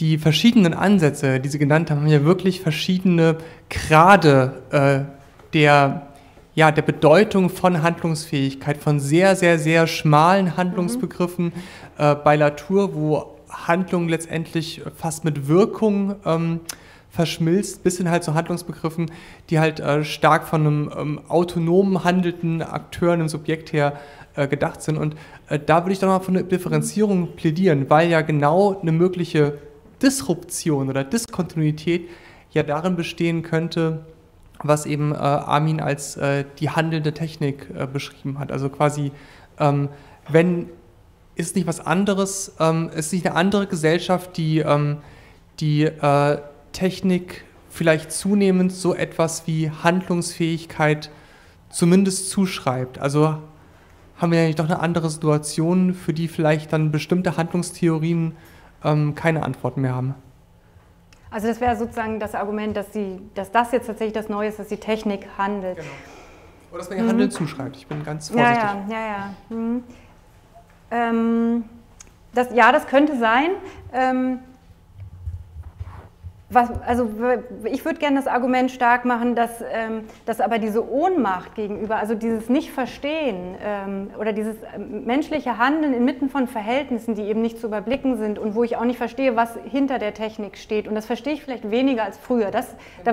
die verschiedenen Ansätze, die Sie genannt haben, haben ja wirklich verschiedene Grade der Bedeutung von Handlungsfähigkeit, von sehr, sehr, sehr schmalen Handlungsbegriffen bei Latour, wo Handlung letztendlich fast mit Wirkung verschmilzt, bis hin halt zu Handlungsbegriffen, die halt stark von einem autonom handelnden Akteur, einem Subjekt her gedacht sind. Und da würde ich doch mal für eine Differenzierung plädieren, weil ja genau eine mögliche Disruption oder Diskontinuität ja darin bestehen könnte, was eben Armin als die handelnde Technik beschrieben hat. Also quasi, wenn ist nicht was anderes, ist nicht eine andere Gesellschaft, die die Technik vielleicht zunehmend so etwas wie Handlungsfähigkeit zumindest zuschreibt. Also haben wir ja doch eine andere Situation, für die vielleicht dann bestimmte Handlungstheorien keine Antworten mehr haben. Also das wäre sozusagen das Argument, dass das jetzt tatsächlich das Neue ist, dass die Technik handelt. Genau. Oder dass man ihr Handeln zuschreibt. Ich bin ganz vorsichtig. Ja. Das könnte sein. Also ich würde gerne das Argument stark machen, dass aber diese Ohnmacht gegenüber, also dieses Nicht-Verstehen oder dieses menschliche Handeln inmitten von Verhältnissen, die eben nicht zu überblicken sind und wo ich auch nicht verstehe, was hinter der Technik steht. Und das verstehe ich vielleicht weniger als früher, da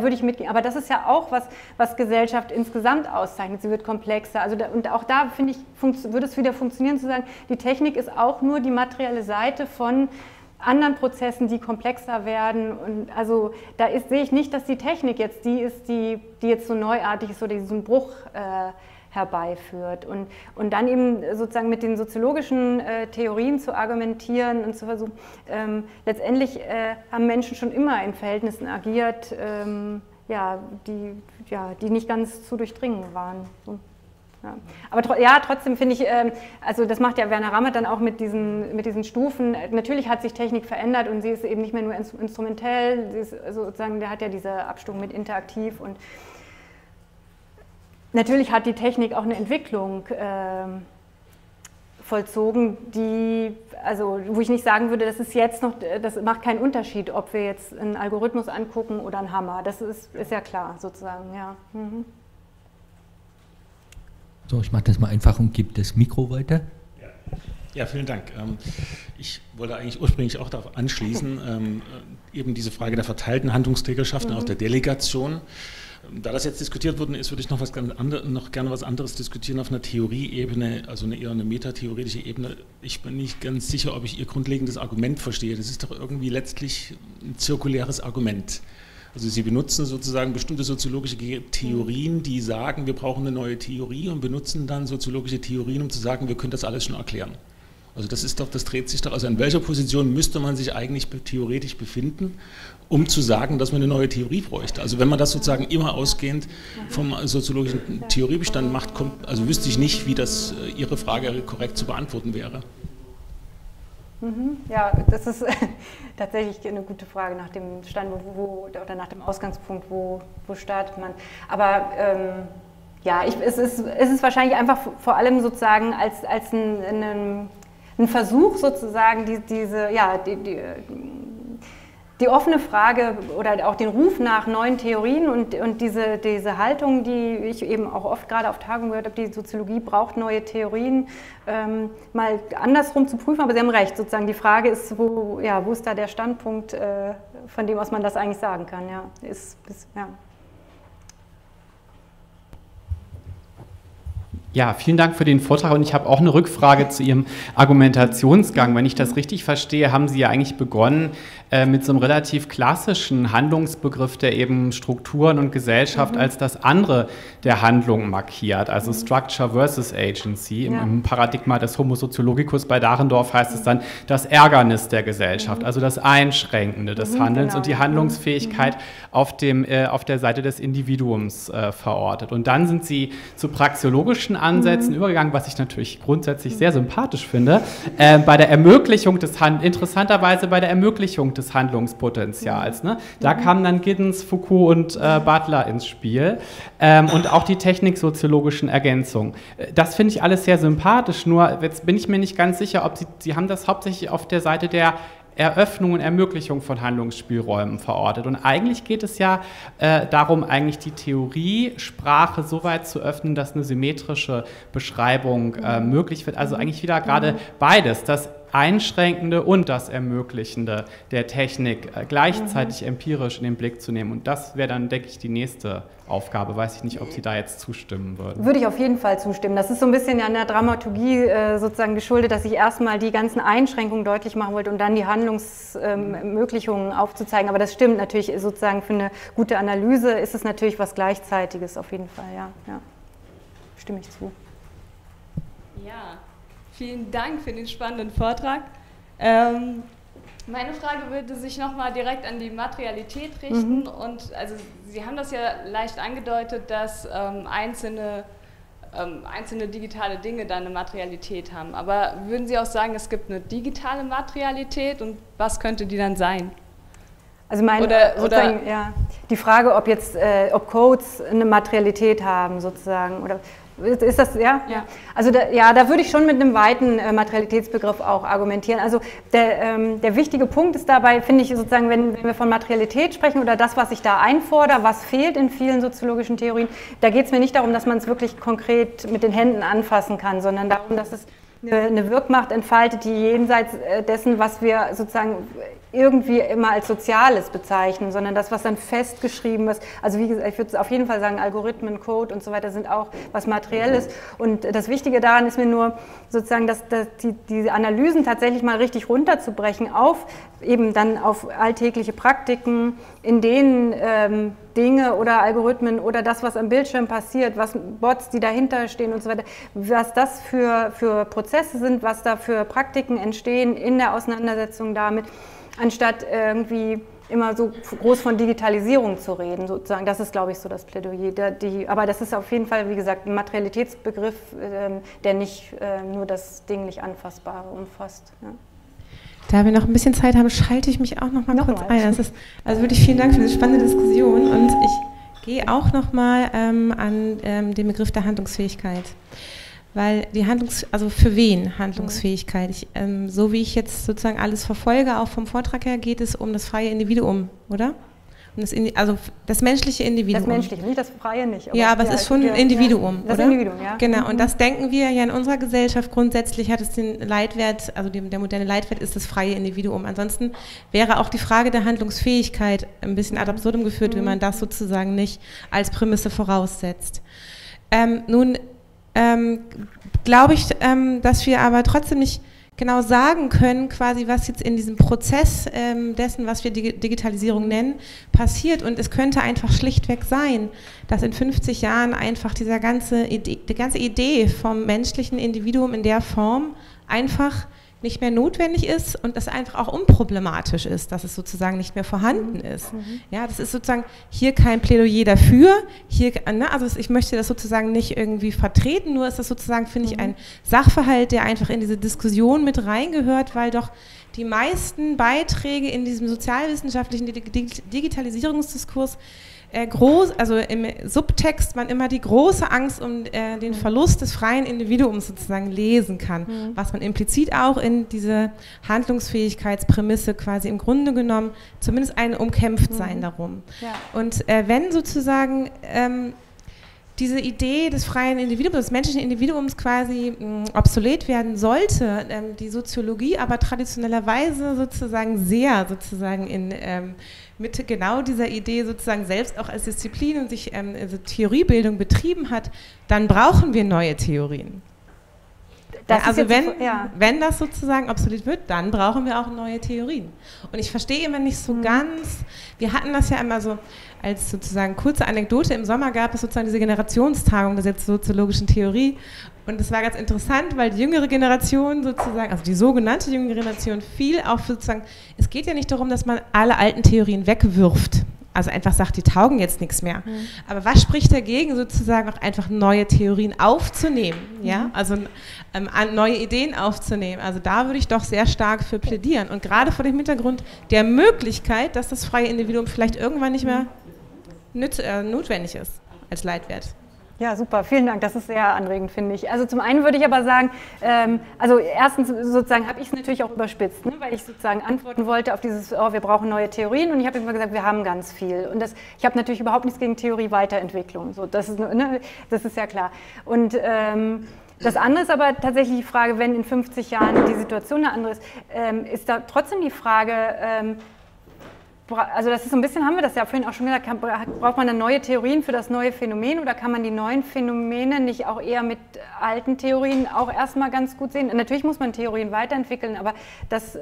würde ich mitgehen. Aber das ist ja auch was Gesellschaft insgesamt auszeichnet, sie wird komplexer. Also und auch da, finde ich, würde es wieder funktionieren zu sagen, die Technik ist auch nur die materielle Seite von anderen Prozessen, die komplexer werden, und also da sehe ich nicht, dass die Technik jetzt die ist, die jetzt so neuartig ist oder diesen Bruch herbeiführt. Und dann eben sozusagen mit den soziologischen Theorien zu argumentieren und zu versuchen, letztendlich haben Menschen schon immer in Verhältnissen agiert, die nicht ganz zu durchdringen waren. So. Ja. Aber trotzdem finde ich, also das macht ja Werner Rammert dann auch mit diesen Stufen. Natürlich hat sich Technik verändert und sie ist eben nicht mehr nur instrumentell, sie ist sozusagen, der hat ja diese Abstufung mit interaktiv, und natürlich hat die Technik auch eine Entwicklung vollzogen, wo ich nicht sagen würde, das macht keinen Unterschied, ob wir jetzt einen Algorithmus angucken oder einen Hammer. Das ist ja klar sozusagen, ja. Mhm. So, ich mache das mal einfach und gebe das Mikro weiter. Ja, vielen Dank. Ich wollte eigentlich ursprünglich auch darauf anschließen, eben diese Frage der verteilten Handlungsträgerschaft und auch der Delegation. Da das jetzt diskutiert worden ist, würde ich noch gerne was anderes diskutieren auf einer Theorieebene, also eher eine metatheoretische Ebene. Ich bin nicht ganz sicher, ob ich Ihr grundlegendes Argument verstehe. Das ist doch irgendwie letztlich ein zirkuläres Argument. Also Sie benutzen sozusagen bestimmte soziologische Theorien, die sagen, wir brauchen eine neue Theorie, und benutzen dann soziologische Theorien, um zu sagen, wir können das alles schon erklären. Also das dreht sich doch, also in welcher Position müsste man sich eigentlich theoretisch befinden, um zu sagen, dass man eine neue Theorie bräuchte. Also wenn man das sozusagen immer ausgehend vom soziologischen Theoriebestand macht, also wüsste ich nicht, wie das Ihre Frage korrekt zu beantworten wäre. Ja, das ist tatsächlich eine gute Frage nach dem Standpunkt oder nach dem Ausgangspunkt, wo startet man. Aber es ist wahrscheinlich einfach vor allem sozusagen als ein Versuch sozusagen, die offene Frage oder auch den Ruf nach neuen Theorien und diese Haltung, die ich eben auch oft gerade auf Tagungen gehört habe, die Soziologie braucht neue Theorien, mal andersrum zu prüfen. Aber Sie haben recht, sozusagen die Frage ist, wo ist da der Standpunkt, von dem aus man das eigentlich sagen kann. Ja. Ja, vielen Dank für den Vortrag, und ich habe auch eine Rückfrage zu Ihrem Argumentationsgang. Wenn ich das richtig verstehe, haben Sie ja eigentlich begonnen mit so einem relativ klassischen Handlungsbegriff, der eben Strukturen und Gesellschaft als das andere der Handlung markiert, also Structure versus Agency. Im Paradigma des Homo Soziologicus bei Dahrendorf heißt es dann das Ärgernis der Gesellschaft, also das Einschränkende des Handelns, und die Handlungsfähigkeit auf der Seite des Individuums verortet. Und dann sind Sie zu praxiologischen Ansätzen übergegangen, was ich natürlich grundsätzlich sehr sympathisch finde, bei der Ermöglichung des Handlungspotenzials, interessanterweise bei der Ermöglichung des Handlungspotenzials. Ne? Da kamen dann Giddens, Foucault und Butler ins Spiel und auch die techniksoziologischen Ergänzungen. Das finde ich alles sehr sympathisch, nur jetzt bin ich mir nicht ganz sicher, ob Sie haben das hauptsächlich auf der Seite der Eröffnung und Ermöglichung von Handlungsspielräumen verortet. Und eigentlich geht es ja darum, eigentlich die Theoriesprache so weit zu öffnen, dass eine symmetrische Beschreibung möglich wird. Also eigentlich wieder gerade beides, das Einschränkende und das Ermöglichende der Technik gleichzeitig empirisch in den Blick zu nehmen. Und das wäre dann, denke ich, die nächste Aufgabe. Weiß ich nicht, ob Sie da jetzt zustimmen würden. Würde ich auf jeden Fall zustimmen. Das ist so ein bisschen an der Dramaturgie sozusagen geschuldet, dass ich erstmal die ganzen Einschränkungen deutlich machen wollte und dann die Handlungsmöglichkeiten aufzuzeigen. Aber das stimmt natürlich sozusagen für eine gute Analyse ist es natürlich was Gleichzeitiges auf jeden Fall. Ja, ja. Stimme ich zu. Ja. Vielen Dank für den spannenden Vortrag. Meine Frage würde sich nochmal direkt an die Materialität richten. Und also Sie haben das ja leicht angedeutet, dass einzelne digitale Dinge dann eine Materialität haben. Aber würden Sie auch sagen, es gibt eine digitale Materialität und was könnte die dann sein? Also meine, oder ja, die Frage, ob jetzt ob Codes eine Materialität haben sozusagen oder ist das, ja? Ja. Also da, ja, da würde ich schon mit einem weiten Materialitätsbegriff auch argumentieren. Also der wichtige Punkt ist dabei, finde ich sozusagen, wenn wir von Materialität sprechen oder das, was ich da einfordere, was fehlt in vielen soziologischen Theorien, da geht es mir nicht darum, dass man es wirklich konkret mit den Händen anfassen kann, sondern darum, dass es eine Wirkmacht entfaltet, die jenseits dessen, was wir sozusagen irgendwie immer als Soziales bezeichnen, sondern das, was dann festgeschrieben ist. Also wie gesagt, ich würde auf jeden Fall sagen, Algorithmen, Code und so weiter sind auch was Materielles. Und das Wichtige daran ist mir nur sozusagen, dass diese Analysen tatsächlich mal richtig runterzubrechen auf eben dann auf alltägliche Praktiken, in denen Dinge oder Algorithmen oder das, was am Bildschirm passiert, was Bots, die dahinter stehen und so weiter, was das für Prozesse sind, was da für Praktiken entstehen in der Auseinandersetzung damit, anstatt irgendwie immer so groß von Digitalisierung zu reden, sozusagen. Das ist, glaube ich, so das Plädoyer. Aber das ist auf jeden Fall, wie gesagt, ein Materialitätsbegriff, der nicht nur das dinglich Anfassbare umfasst. Ja. Da wir noch ein bisschen Zeit haben, schalte ich mich auch noch mal kurz ein. Also wirklich vielen Dank für diese spannende Diskussion und ich gehe auch noch mal an den Begriff der Handlungsfähigkeit. Weil die also für wen Handlungsfähigkeit? So wie ich jetzt sozusagen alles verfolge, auch vom Vortrag her, geht es um das freie Individuum, oder? Um das das menschliche Individuum. Das menschliche, nicht das freie nicht. Aber ja, aber es ist schon ein Individuum, das oder? Individuum, ja. Genau, und das denken wir ja in unserer Gesellschaft. Grundsätzlich hat es den Leitwert, also der moderne Leitwert ist das freie Individuum. Ansonsten wäre auch die Frage der Handlungsfähigkeit ein bisschen ad absurdum geführt, wenn man das sozusagen nicht als Prämisse voraussetzt. Glaube ich, dass wir aber trotzdem nicht genau sagen können, quasi was jetzt in diesem Prozess dessen, was wir Digitalisierung nennen, passiert. Und es könnte einfach schlichtweg sein, dass in 50 Jahren einfach die ganze Idee vom menschlichen Individuum in der Form einfach nicht mehr notwendig ist und es einfach auch unproblematisch ist, dass es sozusagen nicht mehr vorhanden ist. Ja, das ist sozusagen hier kein Plädoyer dafür, hier, ne, also ich möchte das sozusagen nicht irgendwie vertreten, nur ist das sozusagen, finde ich, ein Sachverhalt, der einfach in diese Diskussion mit reingehört, weil doch die meisten Beiträge in diesem sozialwissenschaftlichen Digitalisierungsdiskurs also im Subtext man immer die große Angst um den Verlust des freien Individuums sozusagen lesen kann, was man implizit auch in diese Handlungsfähigkeitsprämisse quasi im Grunde genommen zumindest ein Umkämpftsein darum. Ja. Und wenn sozusagen diese Idee des freien Individuums, des menschlichen Individuums quasi obsolet werden sollte, die Soziologie aber traditionellerweise sozusagen sehr sozusagen in mit genau dieser Idee sozusagen selbst auch als Disziplin und sich also Theoriebildung betrieben hat, dann brauchen wir neue Theorien. Das also wenn das sozusagen obsolet wird, dann brauchen wir auch neue Theorien. Und ich verstehe immer nicht so ganz, wir hatten das ja immer so als sozusagen kurze Anekdote, im Sommer gab es sozusagen diese Generationstagung der soziologischen Theorie und das war ganz interessant, weil die jüngere Generation sozusagen, also die sogenannte jüngere Generation viel auch sozusagen, es geht ja nicht darum, dass man alle alten Theorien wegwirft also einfach sagt, die taugen jetzt nichts mehr. Mhm. Aber was spricht dagegen, sozusagen auch einfach neue Theorien aufzunehmen, mhm. ja? Also neue Ideen aufzunehmen. Also da würde ich doch sehr stark für plädieren. Und gerade vor dem Hintergrund der Möglichkeit, dass das freie Individuum vielleicht irgendwann nicht mehr notwendig ist als Leitwert. Ja, super. Vielen Dank. Das ist sehr anregend, finde ich. Also zum einen würde ich aber sagen, also erstens sozusagen habe ich es natürlich auch überspitzt, ne? Weil ich sozusagen antworten wollte auf dieses, oh, wir brauchen neue Theorien, und ich habe immer gesagt, wir haben ganz viel. Und das, ich habe natürlich überhaupt nichts gegen Theorie-Weiterentwicklung. So, das ist, ne? Das ist ja klar. Und das andere ist aber tatsächlich die Frage, wenn in 50 Jahren die Situation eine andere ist, ist da trotzdem die Frage, also das ist so ein bisschen, haben wir das ja vorhin auch schon gesagt, braucht man dann neue Theorien für das neue Phänomen, oder kann man die neuen Phänomene nicht auch eher mit alten Theorien auch erstmal ganz gut sehen? Natürlich muss man Theorien weiterentwickeln, aber das,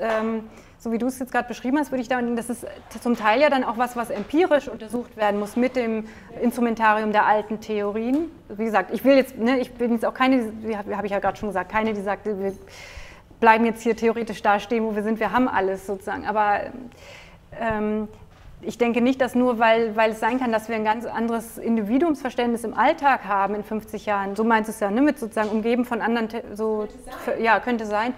so wie du es jetzt gerade beschrieben hast, würde ich da, das ist zum Teil ja dann auch was, was empirisch untersucht werden muss mit dem Instrumentarium der alten Theorien. Wie gesagt, ich will jetzt, ne, ich bin jetzt auch keine, habe ich ja gerade schon gesagt, keine, die sagt, wir bleiben jetzt hier theoretisch da stehen, wo wir sind, wir haben alles sozusagen, aber ich denke nicht, dass nur, weil es sein kann, dass wir ein ganz anderes Individuumsverständnis im Alltag haben in 50 Jahren. So meinst du es ja, ne? Mit sozusagen umgeben von anderen, so könnte, ja, könnte sein.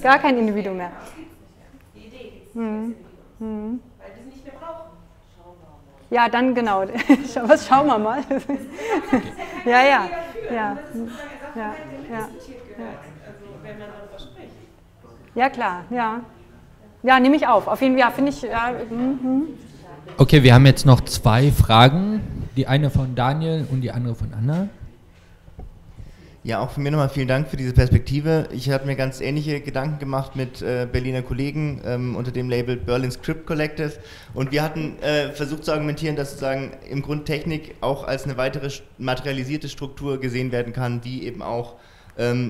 Gar kein Individuum mehr. Die Idee ist das Individuum. Weil wir es nicht mehr brauchen. Ja, dann genau. Was schauen wir mal? Ja, ja. Ja, ja. Wenn man darüber spricht. Ja, klar, ja. Ja, nehme ich auf. Auf jeden Fall, ja, finde ich. Ja, okay, wir haben jetzt noch zwei Fragen. Die eine von Daniel und die andere von Anna. Ja, auch von mir nochmal vielen Dank für diese Perspektive. Ich habe mir ganz ähnliche Gedanken gemacht mit Berliner Kollegen unter dem Label Berlin Script Collective. Und wir hatten versucht zu argumentieren, dass sozusagen im Grunde Technik auch als eine weitere materialisierte Struktur gesehen werden kann, die eben auch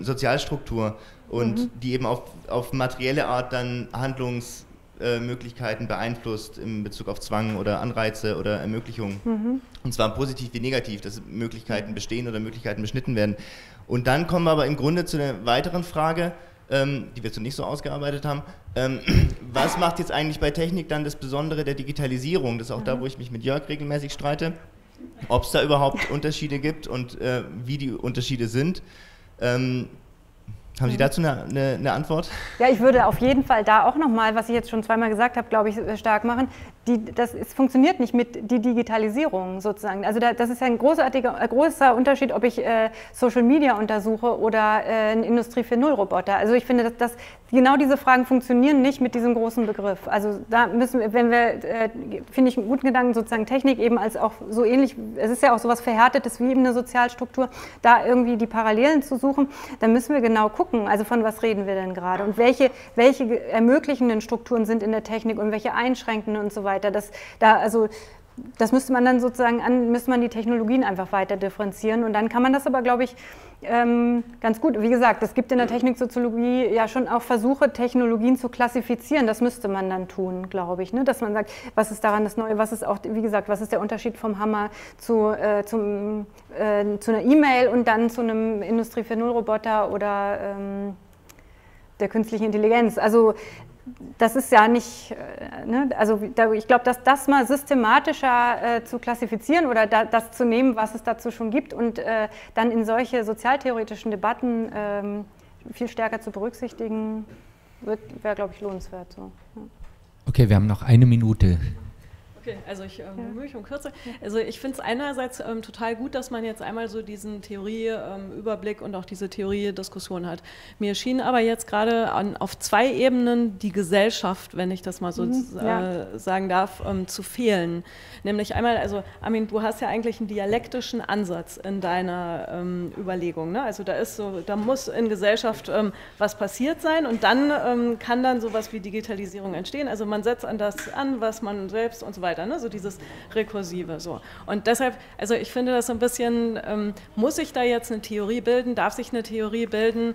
Sozialstruktur und die eben auf materielle Art dann Handlungsmöglichkeiten beeinflusst in Bezug auf Zwang oder Anreize oder Ermöglichungen. Und zwar positiv wie negativ, dass Möglichkeiten bestehen oder Möglichkeiten beschnitten werden. Und dann kommen wir aber im Grunde zu einer weiteren Frage, die wir so nicht so ausgearbeitet haben. Was macht jetzt eigentlich bei Technik dann das Besondere der Digitalisierung? Das ist auch da, wo ich mich mit Jörg regelmäßig streite, ob es da überhaupt Unterschiede gibt und wie die Unterschiede sind. Haben Sie dazu eine Antwort? Ja, ich würde auf jeden Fall da auch nochmal, was ich jetzt schon zweimal gesagt habe, glaube ich, stark machen. Es funktioniert nicht mit die Digitalisierung sozusagen. Also das ist ja ein großer Unterschied, ob ich Social Media untersuche oder einen Industrie 4.0 Roboter. Also ich finde, dass genau diese Fragen funktionieren nicht mit diesem großen Begriff. Also da müssen wir, wenn wir, finde ich einen guten Gedanken, sozusagen Technik eben als auch so ähnlich, es ist ja auch sowas Verhärtetes wie eben eine Sozialstruktur, da irgendwie die Parallelen zu suchen, dann müssen wir genau gucken, also von was reden wir denn gerade und welche ermöglichenden Strukturen sind in der Technik und welche einschränkenden und so weiter. Das müsste man dann sozusagen, müsste man die Technologien einfach weiter differenzieren, und dann kann man das aber, glaube ich, ganz gut, wie gesagt, es gibt in der Techniksoziologie ja schon auch Versuche, Technologien zu klassifizieren, das müsste man dann tun, glaube ich, ne? Dass man sagt, was ist daran das Neue, was ist auch, wie gesagt, was ist der Unterschied vom Hammer zu einer E-Mail und dann zu einem Industrie 4.0 Roboter oder der künstlichen Intelligenz, also das ist ja nicht, ne? Also ich glaube, dass das mal systematischer zu klassifizieren oder das zu nehmen, was es dazu schon gibt, und dann in solche sozialtheoretischen Debatten viel stärker zu berücksichtigen, wäre, glaube ich, lohnenswert. So. Ja. Okay, wir haben noch eine Minute. Okay, also ich bemühe mich um Kürze. Also ich finde es einerseits total gut, dass man jetzt einmal so diesen Theorie-Überblick und auch diese Theorie-Diskussion hat. Mir schien aber jetzt gerade auf zwei Ebenen die Gesellschaft, wenn ich das mal so sagen darf, zu fehlen. Nämlich einmal, also Amin, du hast ja eigentlich einen dialektischen Ansatz in deiner Überlegung, ne? Also da muss in Gesellschaft was passiert sein, und dann kann dann sowas wie Digitalisierung entstehen. Also man setzt an das an, was man selbst und so weiter. weiter, ne? So dieses Rekursive. So. Und deshalb, also ich finde das so ein bisschen, muss sich da jetzt eine Theorie bilden, darf sich eine Theorie bilden,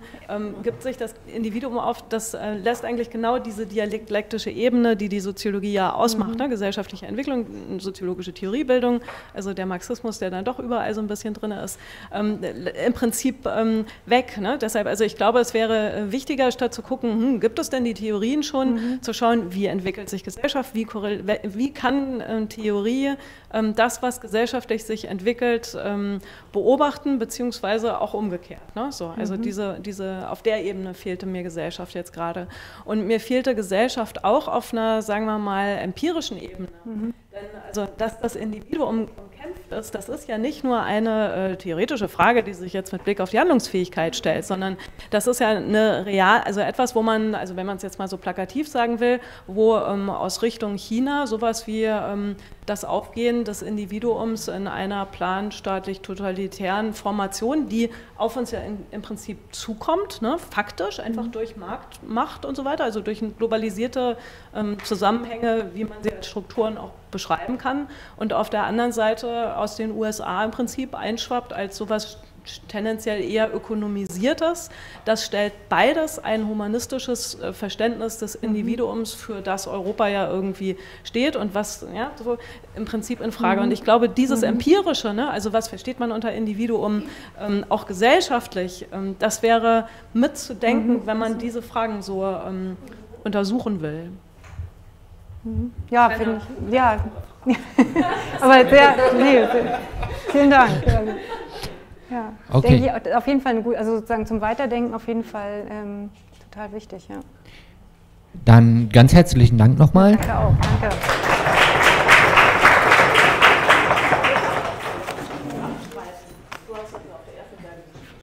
gibt sich das Individuum auf, das lässt eigentlich genau diese dialektische Ebene, die die Soziologie ja ausmacht, ne? Gesellschaftliche Entwicklung, soziologische Theoriebildung, also der Marxismus, der dann doch überall so ein bisschen drin ist, im Prinzip weg. Ne? Deshalb, also ich glaube, es wäre wichtiger, statt zu gucken, gibt es denn die Theorien schon, zu schauen, wie entwickelt sich Gesellschaft, wie kann Theorie das, was gesellschaftlich sich entwickelt, beobachten, beziehungsweise auch umgekehrt. Ne? So, also diese, auf der Ebene fehlte mir Gesellschaft jetzt gerade. Und mir fehlte Gesellschaft auch auf einer, sagen wir mal, empirischen Ebene. Denn also, dass das Individuum umkämpft ist, das ist ja nicht nur eine theoretische Frage, die sich jetzt mit Blick auf die Handlungsfähigkeit stellt, sondern das ist ja eine real, also etwas, wo man, also wenn man es jetzt mal so plakativ sagen will, wo aus Richtung China sowas wie das Aufgehen des Individuums in einer planstaatlich totalitären Formation, die auf uns ja im Prinzip zukommt, ne, faktisch, einfach durch Marktmacht und so weiter, also durch globalisierte Zusammenhänge, wie man sie als Strukturen auch beschreiben kann, und auf der anderen Seite aus den USA im Prinzip einschwappt als sowas tendenziell eher ökonomisiertes. Das stellt beides ein humanistisches Verständnis des Individuums, für das Europa ja irgendwie steht und was ja, so im Prinzip in Frage. Und ich glaube, dieses Empirische, ne, also was versteht man unter Individuum, auch gesellschaftlich, das wäre mitzudenken, wenn man diese Fragen so untersuchen will. Ja, finde ich, ja. Aber sehr, nee, vielen Dank. Ja, okay. Denke ich, auf jeden Fall, also sozusagen zum Weiterdenken auf jeden Fall total wichtig, ja. Dann ganz herzlichen Dank nochmal. Danke auch, danke.